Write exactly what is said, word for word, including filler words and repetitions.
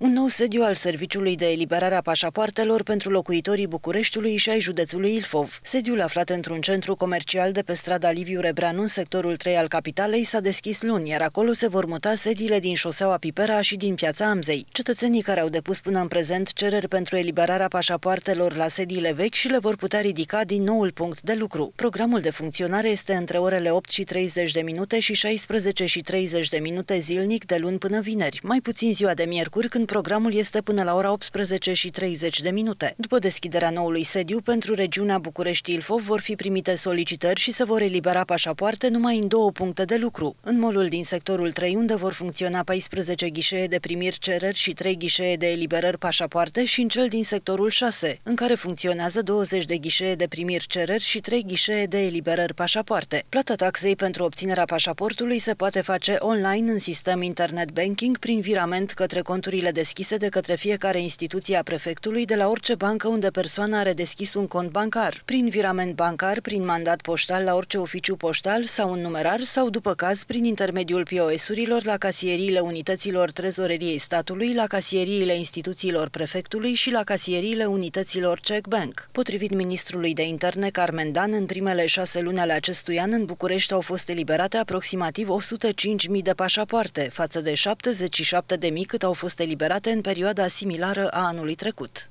Un nou sediu al Serviciului de eliberare a pașapoartelor pentru locuitorii Bucureștiului și ai județului Ilfov. Sediul, aflat într-un centru comercial de pe strada Liviu Rebreanu, în sectorul trei al capitalei, s-a deschis luni, iar acolo se vor muta sediile din șoseaua Pipera și din Piața Amzei. Cetățenii care au depus până în prezent cereri pentru eliberarea pașapoartelor la sediile vechi și le vor putea ridica din noul punct de lucru. Programul de funcționare este între orele opt și treizeci de minute și șaisprezece și treizeci de minute zilnic, de luni până vineri, mai puțin ziua de miercuri, când programul este până la ora optsprezece și treizeci de minute. După deschiderea noului sediu, pentru regiunea București-Ilfov vor fi primite solicitări și se vor elibera pașapoarte numai în două puncte de lucru. În mall-ul din sectorul trei, unde vor funcționa paisprezece ghișee de primiri cereri și trei ghișee de eliberări pașapoarte, și în cel din sectorul șase, în care funcționează douăzeci de ghișee de primiri cereri și trei ghișee de eliberări pașapoarte. Plata taxei pentru obținerea pașaportului se poate face online în sistem internet banking prin virament către conturile deschise de către fiecare instituție a prefectului de la orice bancă unde persoana are deschis un cont bancar, prin virament bancar, prin mandat poștal la orice oficiu poștal sau un numerar sau, după caz, prin intermediul P O S-urilor la casieriile unităților Trezoreriei Statului, la casieriile instituțiilor prefectului și la casieriile unităților C E C Bank. Potrivit ministrului de interne, Carmen Dan, în primele șase luni ale acestui an, în București au fost eliberate aproximativ o sută cinci mii de pașapoarte, față de șaptezeci și șapte de mii cât au fost eliberate în perioada similară a anului trecut.